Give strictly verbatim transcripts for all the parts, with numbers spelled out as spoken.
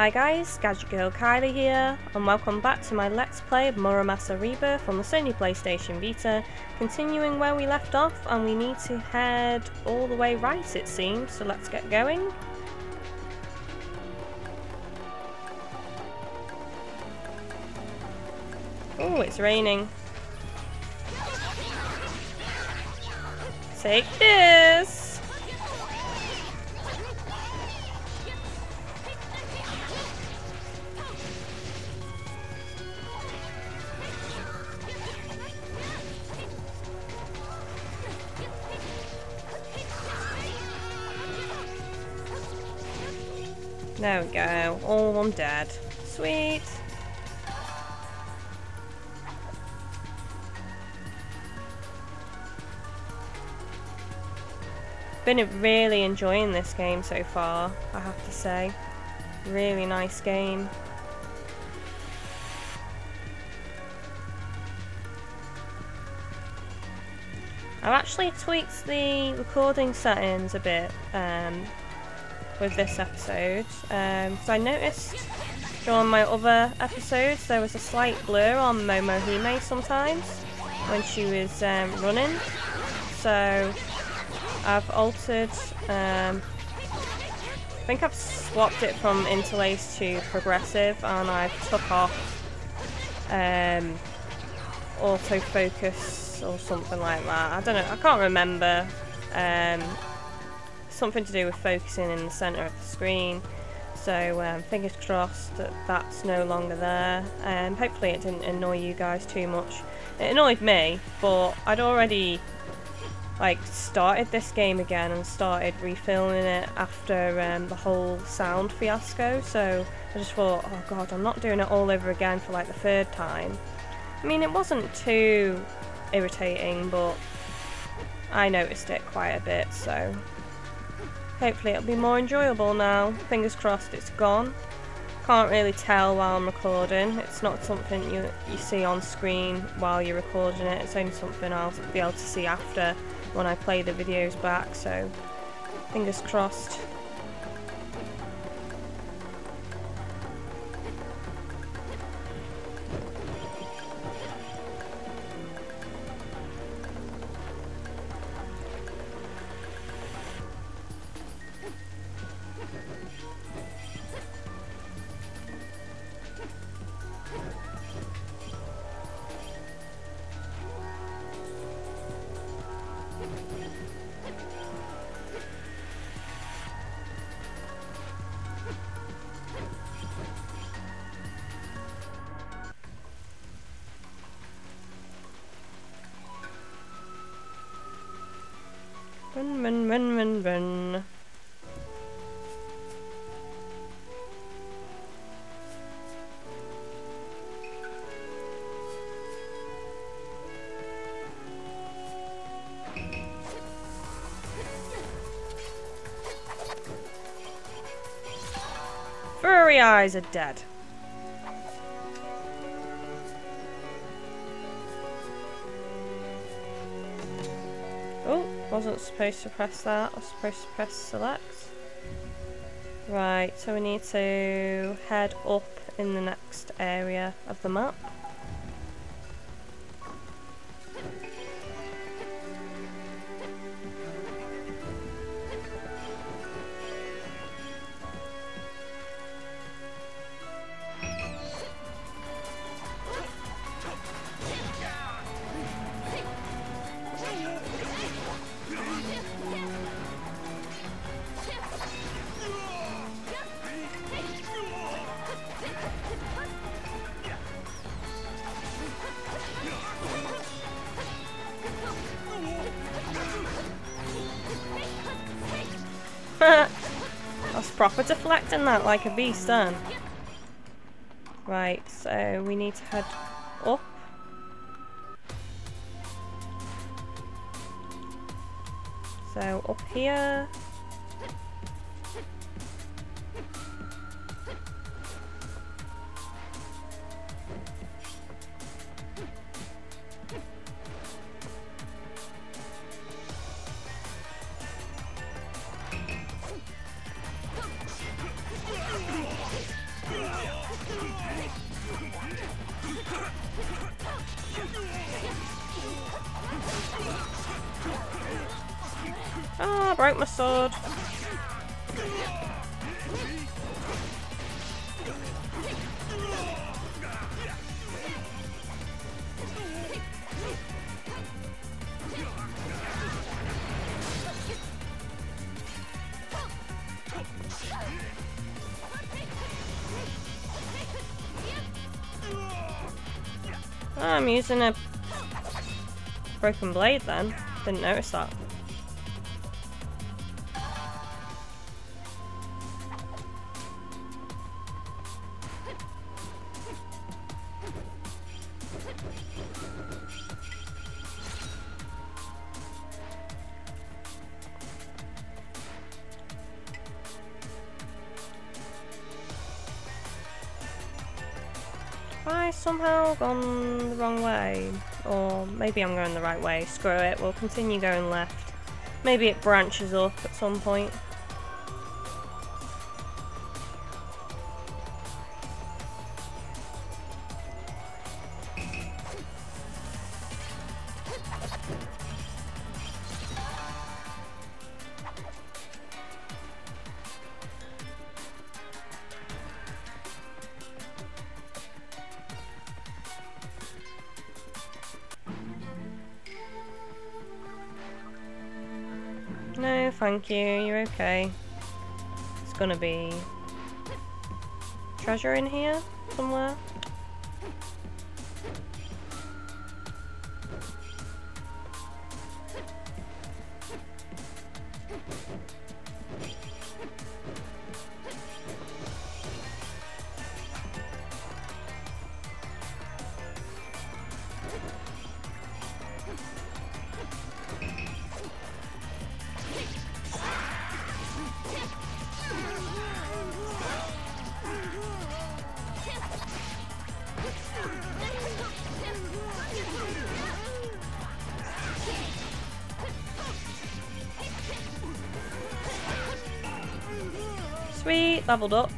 Hi guys, GadgetGirlKylie here, and welcome back to my Let's Play of Muramasa Rebirth on the Sony PlayStation Vita, continuing where we left off, and we need to head all the way right it seems, so let's get going. Oh, it's raining. Take this! There we go, all I'm dead. Sweet! Been really enjoying this game so far, I have to say. Really nice game. I've actually tweaked the recording settings a bit. Um, with this episode, um, so I noticed during my other episodes there was a slight blur on Momohime sometimes when she was um, running, so I've altered, um, I think I've swapped it from interlaced to progressive, and I've took off um, autofocus or something like that, I don't know, I can't remember. Um, something to do with focusing in the centre of the screen, so um, fingers crossed that that's no longer there, and um, hopefully it didn't annoy you guys too much. It annoyed me, but I'd already like started this game again and started refilming it after um, the whole sound fiasco, so I just thought, oh god, I'm not doing it all over again for like the third time. I mean, it wasn't too irritating, but I noticed it quite a bit, so hopefully it'll be more enjoyable now. Fingers crossed it's gone. Can't really tell while I'm recording. It's not something you you see on screen while you're recording it. It's only something I'll be able to see after when I play the videos back, so fingers crossed. Run, run, run, run, run. Furry eyes are dead. Wasn't supposed to press that, I was supposed to press select. Right, so we need to head up in the next area of the map. That's proper deflecting that like a beast, then. Right, so we need to head up. So up here. Ah, I broke my sword. Oh, I'm using a broken blade then. Didn't notice that. Somehow gone the wrong way, or maybe I'm going the right way. Screw it, we'll continue going left. Maybe it branches up at some point. No, thank you, you're okay. It's gonna be treasure in here somewhere. Sweet, leveled up.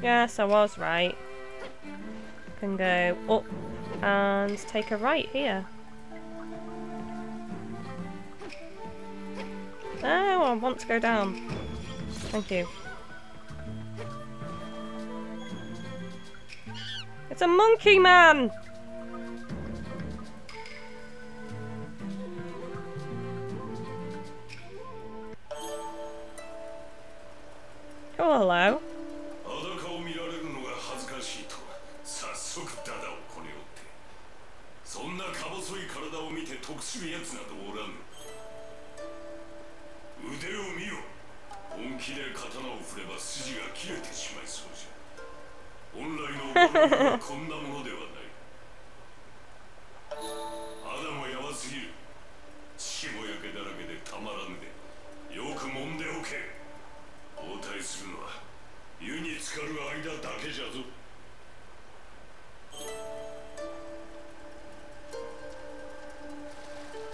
Yes, I was right. Can go up and take a right here. No, I want to go down. Thank you. It's a monkey man! Oh, hello.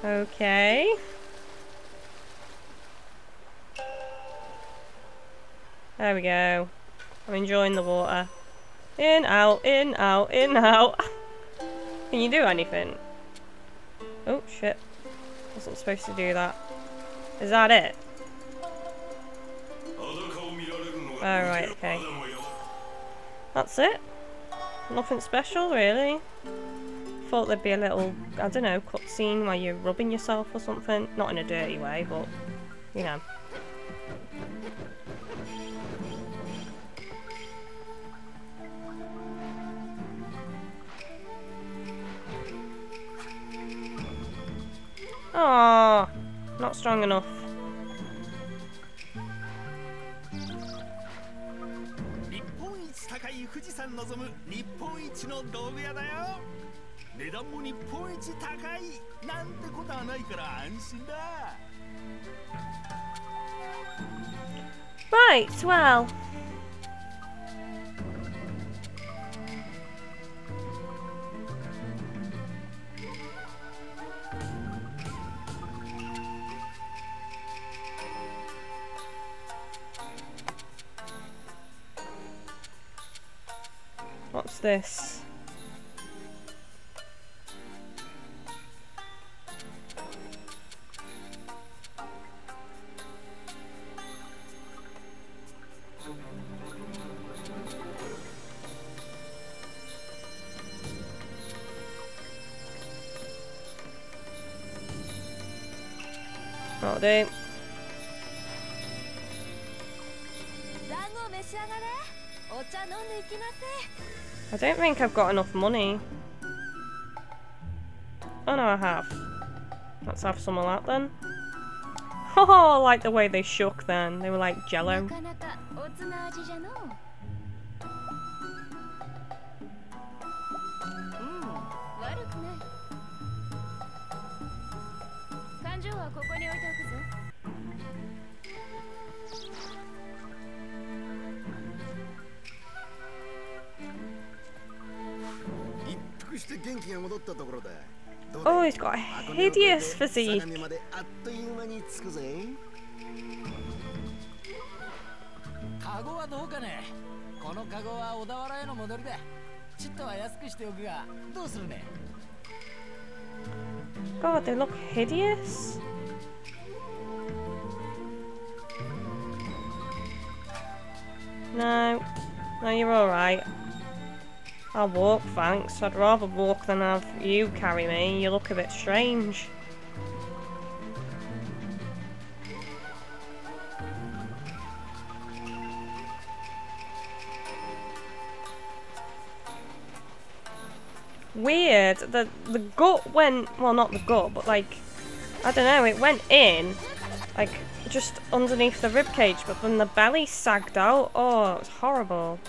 Okay. There we go. I'm enjoying the water. In, out, in, out, in, out. Can you do anything? Oh shit. Wasn't supposed to do that. Is that it? Alright, oh, okay. That's it? Nothing special, really? Thought there'd be a little, I don't know, cutscene where you're rubbing yourself or something. Not in a dirty way, but, you know. Aww, not strong enough. Right, well. this? That'll do. I don't think I've got enough money. Oh no, I have. Let's have some of that then. Oh, I like the way they shook then. They were like jello. Oh, he's got a hideous physique. God, they look hideous. No, no, you're alright. I'll walk, thanks. I'd rather walk than have you carry me. You look a bit strange. Weird. The the gut went, well, not the gut, but like, I don't know, it went in, like, just underneath the ribcage, but then the belly sagged out. Oh, it was horrible.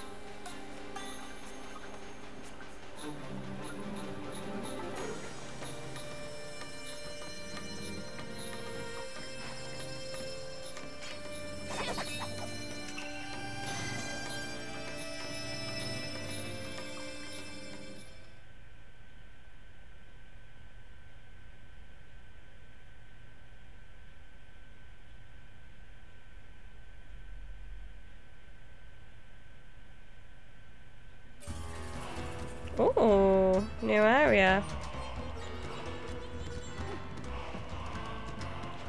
Ooh, new area.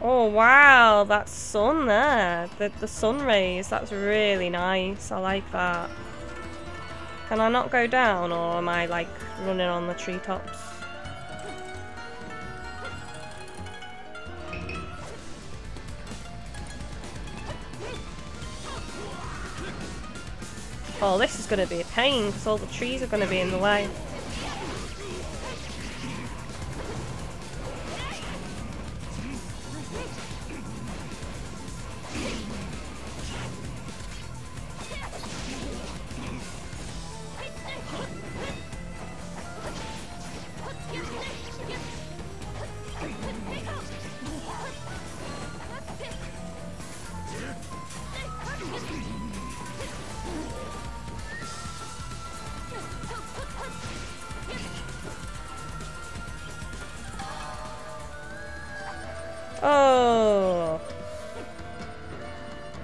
Oh wow, that sun there. The, the sun rays, that's really nice. I like that. Can I not go down, or am I like running on the treetops? Oh, this is going to be a pain because all the trees are going to be in the way. Oh,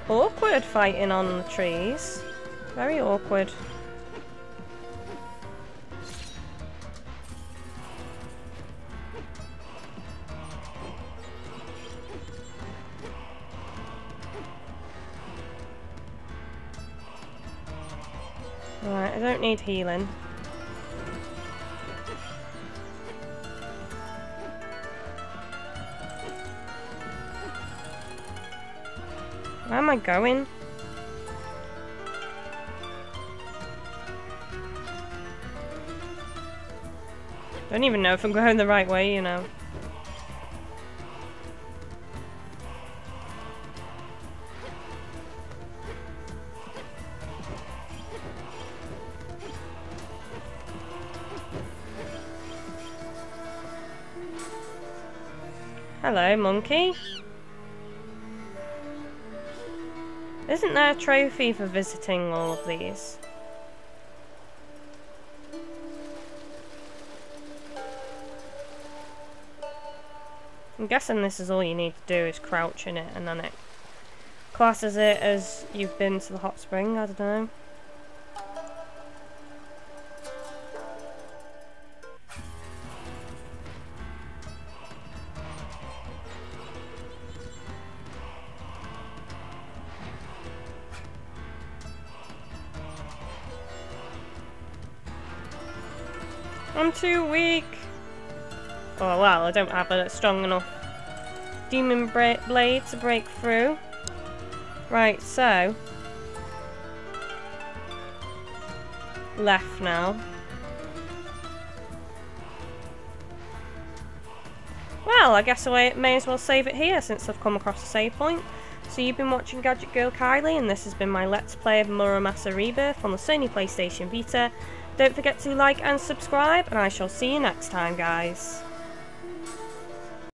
awkward fighting on the trees. Very awkward. Alright, I don't need healing. Where am I going? Don't even know if I'm going the right way, you know. Hello, monkey. Isn't there a trophy for visiting all of these? I'm guessing this is all you need to do is crouch in it, and then it classes it as you've been to the hot spring, I don't know. I'm too weak. Oh well, I don't have a strong enough demon bra blade to break through. Right, so left now. Well, I guess I may as well save it here since I've come across a save point. So you've been watching GadgetGirlKylie, and this has been my Let's Play of Muramasa Rebirth on the Sony PlayStation Vita. Don't forget to like and subscribe, and I shall see you next time, guys.